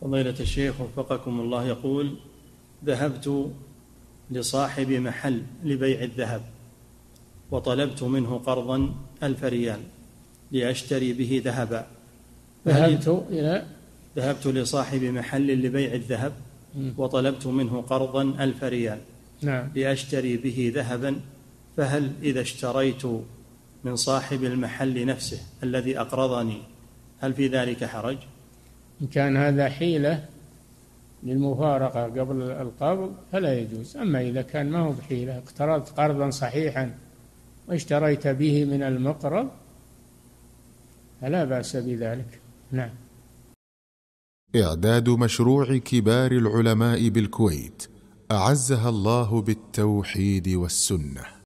فضيلة الشيخ وفقكم الله يقول: ذهبت لصاحب محل لبيع الذهب وطلبت منه قرضا 1000 ريال لأشتري به ذهبا. ذهبت لصاحب محل لبيع الذهب وطلبت منه قرضا 1000 ريال لأشتري به ذهبا، فهل إذا اشتريت من صاحب المحل نفسه الذي أقرضني هل في ذلك حرج؟ إن كان هذا حيلة للمفارقة قبل القبض فلا يجوز، أما إذا كان ما هو بحيلة، اقترضت قرضا صحيحا واشتريت به من المقرض فلا بأس بذلك. نعم. إعداد مشروع كبار العلماء بالكويت أعزها الله بالتوحيد والسنة.